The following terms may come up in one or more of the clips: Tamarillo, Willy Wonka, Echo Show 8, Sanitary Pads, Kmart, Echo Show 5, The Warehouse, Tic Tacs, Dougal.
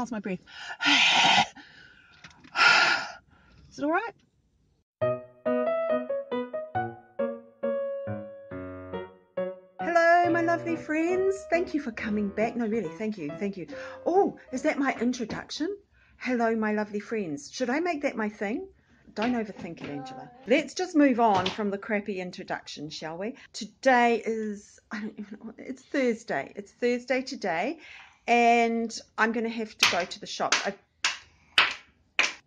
how's my breath? Is it all right? Hello, my lovely friends. Thank you for coming back. No, really, thank you. Thank you. Oh, is that my introduction? Hello, my lovely friends. Should I make that my thing? Don't overthink it, Angela. Let's just move on from the crappy introduction, shall we? Today is, I don't even know what, it's Thursday. It's Thursday today, and I'm going to have to go to the shop.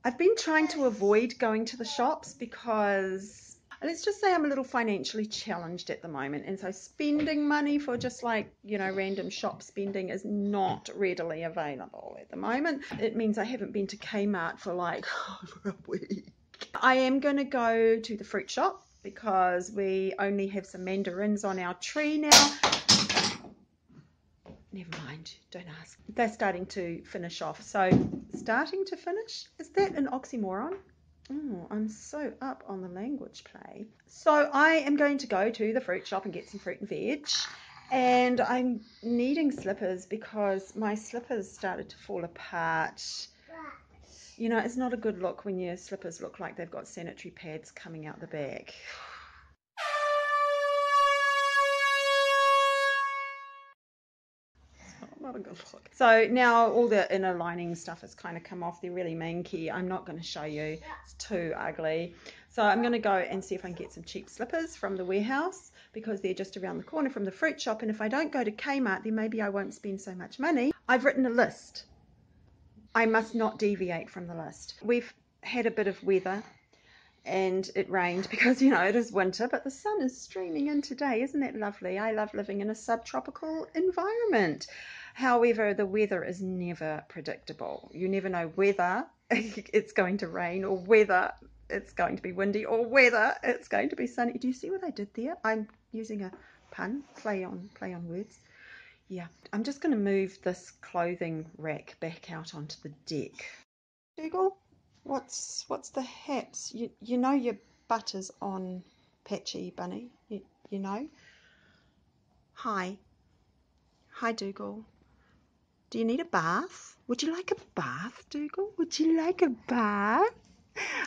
I've been trying to avoid going to the shops because, let's just say I'm a little financially challenged at the moment, and so spending money for just like, you know, random shop spending is not readily available at the moment. It means I haven't been to Kmart for like over a week. I am going to go to the fruit shop because we only have some mandarins on our tree now. Never mind, don't ask. They're starting to finish off. So, starting to finish? Is that an oxymoron? Oh, I'm so up on the language play. So, I am going to go to the fruit shop and get some fruit and veg. And I'm needing slippers because my slippers started to fall apart. You know, it's not a good look when your slippers look like they've got sanitary pads coming out the back. It's not a good look. So now all the inner lining stuff has kind of come off. They're really manky. I'm not going to show you. It's too ugly. So I'm going to go and see if I can get some cheap slippers from the warehouse because they're just around the corner from the fruit shop. And if I don't go to Kmart, then maybe I won't spend so much money. I've written a list. I must not deviate from the list. We've had a bit of weather and it rained because, you know, it is winter, but the sun is streaming in today. Isn't that lovely? I love living in a subtropical environment. However, the weather is never predictable. You never know whether it's going to rain or whether it's going to be windy or whether it's going to be sunny. Do you see what I did there? I'm using a pun, play on words. Yeah, I'm just going to move this clothing rack back out onto the deck. Dougal, what's the haps? You know your butter's on patchy, bunny. You know. Hi, Dougal. Do you need a bath? Would you like a bath, Dougal? Would you like a bath?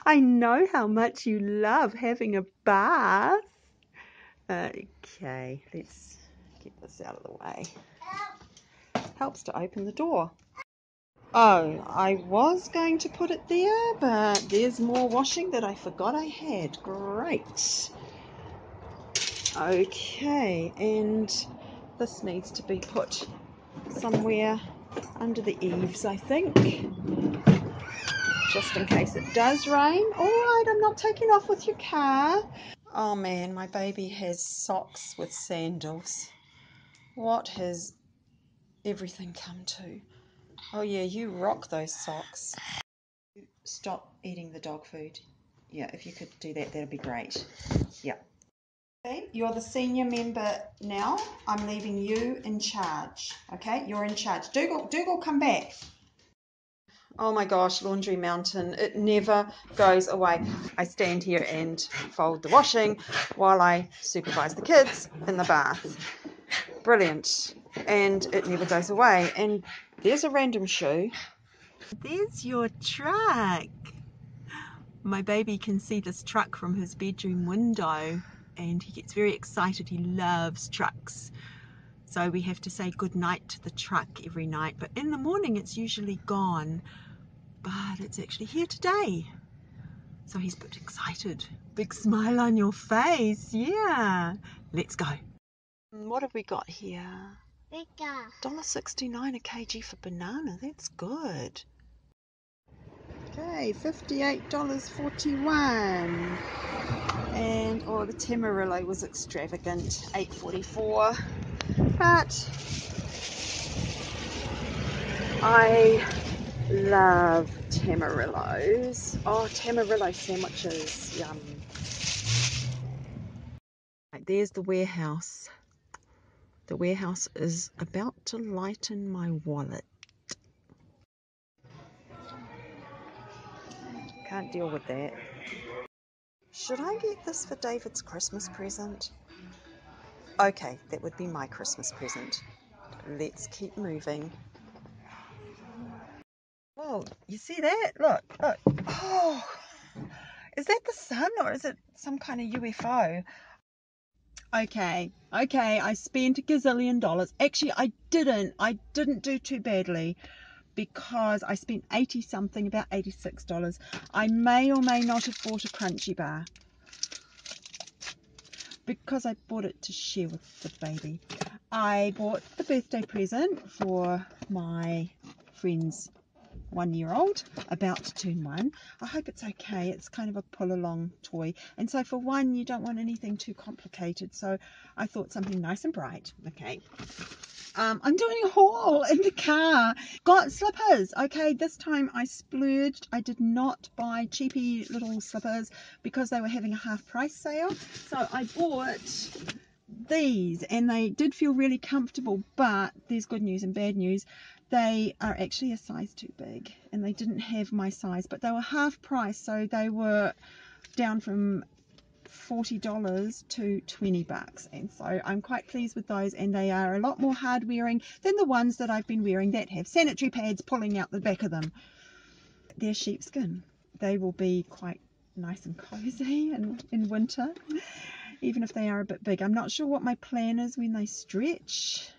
I know how much you love having a bath. Okay, let's get this out of the way. Helps to open the door. Oh, I was going to put it there, but there's more washing that I forgot I had. Great. Okay, and this needs to be put somewhere under the eaves, I think, just in case it does rain. All right, I'm not taking off with your car. Oh man, my baby has socks with sandals. What has everything come to? Oh yeah, you rock those socks. Stop eating the dog food. Yeah, if you could do that, that'd be great. Yeah. Okay, you're the senior member now. I'm leaving you in charge. Okay, you're in charge. Dougal, come back. Oh my gosh, laundry mountain. It never goes away. I stand here and fold the washing while I supervise the kids in the bath. Brilliant, and it never goes away. And there's a random shoe. There's your truck. My baby can see this truck from his bedroom window, and he gets very excited. He loves trucks, so we have to say goodnight to the truck every night, but in the morning it's usually gone, but it's actually here today, so he's a bit excited. Big smile on your face. Yeah, let's go. What have we got here? $1.69 a kg for banana. That's good. Okay, $58.41. And oh, the Tamarillo was extravagant, $8.44. But I love Tamarillos. Oh, Tamarillo sandwiches, yum. Right, there's the warehouse. The warehouse is about to lighten my wallet. Can't deal with that. Should I get this for David's Christmas present? Okay, that would be my Christmas present. Let's keep moving. cold. You see that? Look, look. Oh, is that the sun or is it some kind of UFO? Okay, okay, I spent $gazillion. Actually, I didn't do too badly, because I spent 80 something, about $86. I may or may not have bought a crunchy bar, because I bought it to share with the baby. I bought the birthday present for my friend's one-year-old, about to turn one. I hope it's okay. It's kind of a pull-along toy, and so for one you don't want anything too complicated, so I thought something nice and bright. Okay, I'm doing a haul in the car. Got slippers. Okay, this time I splurged. I did not buy cheapy little slippers because they were having a half price sale, so I bought these, and they did feel really comfortable, but there's good news and bad news. They are actually a size too big, and they didn't have my size, but they were half price, so they were down from $40 to $20, and so I'm quite pleased with those, and they are a lot more hard wearing than the ones that I've been wearing that have sanitary pads pulling out the back of them. They're sheepskin. They will be quite nice and cozy in winter, even if they are a bit big. I'm not sure what my plan is when they stretch.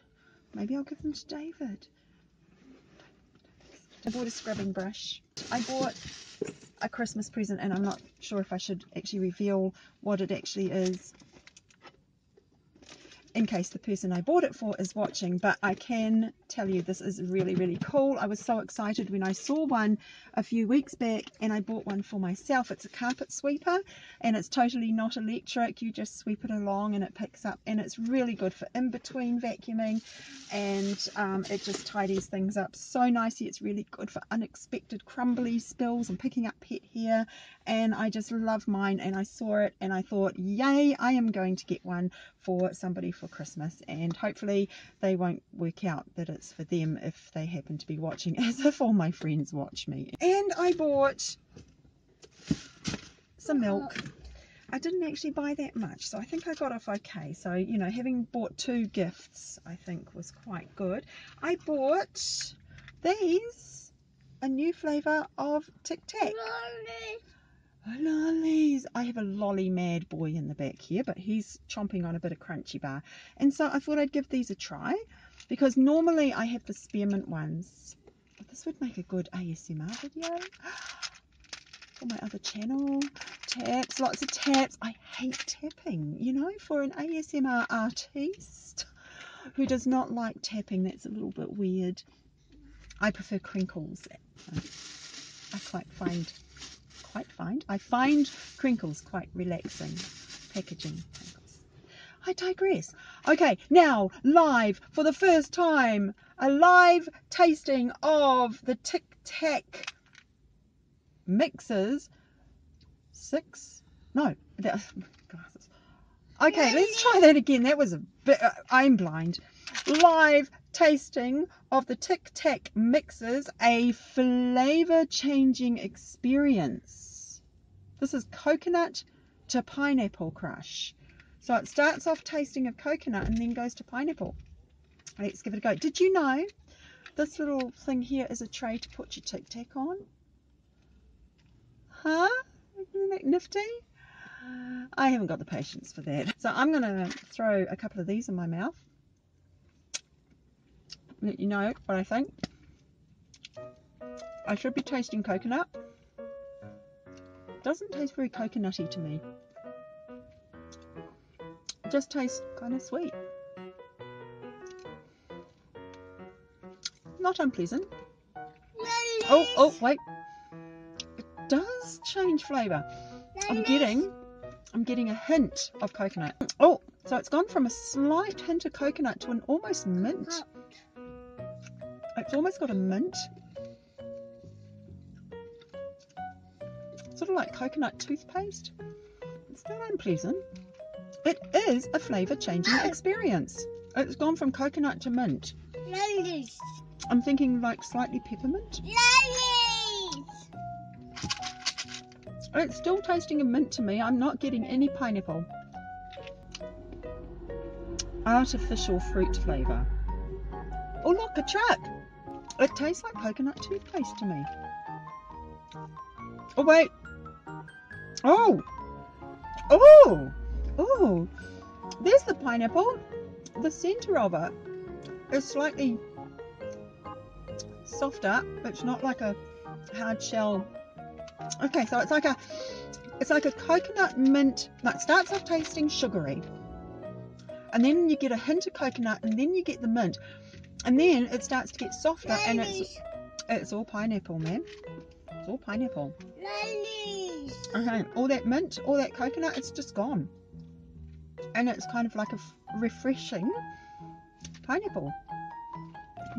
Maybe I'll give them to David. I bought a scrubbing brush. I bought a Christmas present, and I'm not sure if I should actually reveal what it actually is in case the person I bought it for is watching, but I can tell you this is really, really cool. I was so excited when I saw one a few weeks back, and I bought one for myself. It's a carpet sweeper, and it's totally not electric. You just sweep it along and it picks up, and it's really good for in-between vacuuming, and it just tidies things up so nicely. It's really good for unexpected crumbly spills and picking up pet hair, and I just love mine, and I saw it and I thought, yay, I am going to get one for somebody for Christmas, and hopefully they won't work out that it's for them if they happen to be watching, as if all my friends watch me. And I bought some milk. I didn't actually buy that much, so I think I got off okay. So, you know, having bought two gifts, I think was quite good. I bought these, a new flavour of Tic Tac. Lollies. I have a lolly mad boy in the back here, but he's chomping on a bit of crunchy bar, and so I thought I'd give these a try, because normally I have the spearmint ones, but this would make a good ASMR video for my other channel. Taps, lots of taps. I hate tapping, you know, for an ASMR artist who does not like tapping. That's a little bit weird. I prefer crinkles. I find crinkles quite relaxing. Packaging crinkles. I digress. Okay, now live for the first time, a live tasting of the Tic Tac mixes. Glasses. Okay, let's try that again. That was a bit. I'm blind. Live tasting of the Tic Tac mixes, a flavor changing experience. This is coconut to pineapple crush. So it starts off tasting of coconut and then goes to pineapple. Let's give it a go. Did you know this little thing here is a tray to put your Tic Tac on? Huh? Isn't that nifty? I haven't got the patience for that. So I'm going to throw a couple of these in my mouth. Let you know what I think. I should be tasting coconut. Doesn't taste very coconutty to me. It just tastes kind of sweet. Not unpleasant. Oh, wait. It does change flavour. I'm getting a hint of coconut. Oh, so it's gone from a slight hint of coconut to an almost mint. It's almost got a mint, sort of like coconut toothpaste. It's not unpleasant. It is a flavour changing experience. It's gone from coconut to mint. Ladies. I'm thinking like slightly peppermint. Ladies. It's still tasting a mint to me. I'm not getting any pineapple. Artificial fruit flavour. Oh look, a truck. It tastes like coconut toothpaste to me. Oh, wait. Oh. Oh. Oh. There's the pineapple. The center of it is slightly softer, but it's not like a hard shell. Okay, so it's like a coconut mint, like starts off tasting sugary, and then you get a hint of coconut, and then you get the mint, and then it starts to get softer. Ladies. And it's all pineapple, man. It's all pineapple. Ladies. Okay, all that mint, all that coconut, it's just gone, and it's kind of like a refreshing pineapple.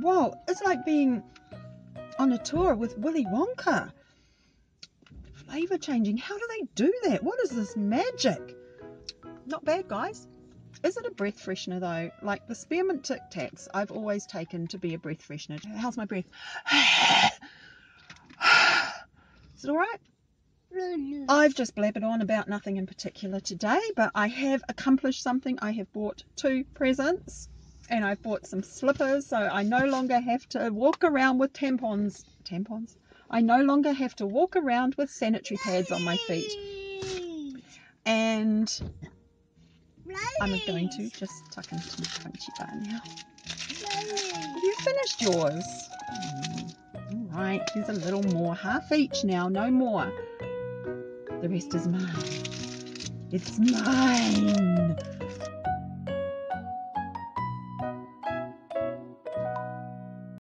Wow, it's like being on a tour with Willy Wonka. Flavor changing. How do they do that? What is this magic? Not bad, guys. Is it a breath freshener though? Like the spearmint Tic Tacs, I've always taken to be a breath freshener. How's my breath? Is it all right? I've just blabbered on about nothing in particular today, but I have accomplished something. I have bought 2 presents, and I've bought some slippers, so I no longer have to walk around with tampons. Tampons? I no longer have to walk around with sanitary pads on my feet. And I'm going to just tuck into my crunchy bar now. Have you finished yours? All right, there's a little more. Half each now, no more. The rest is mine. It's mine.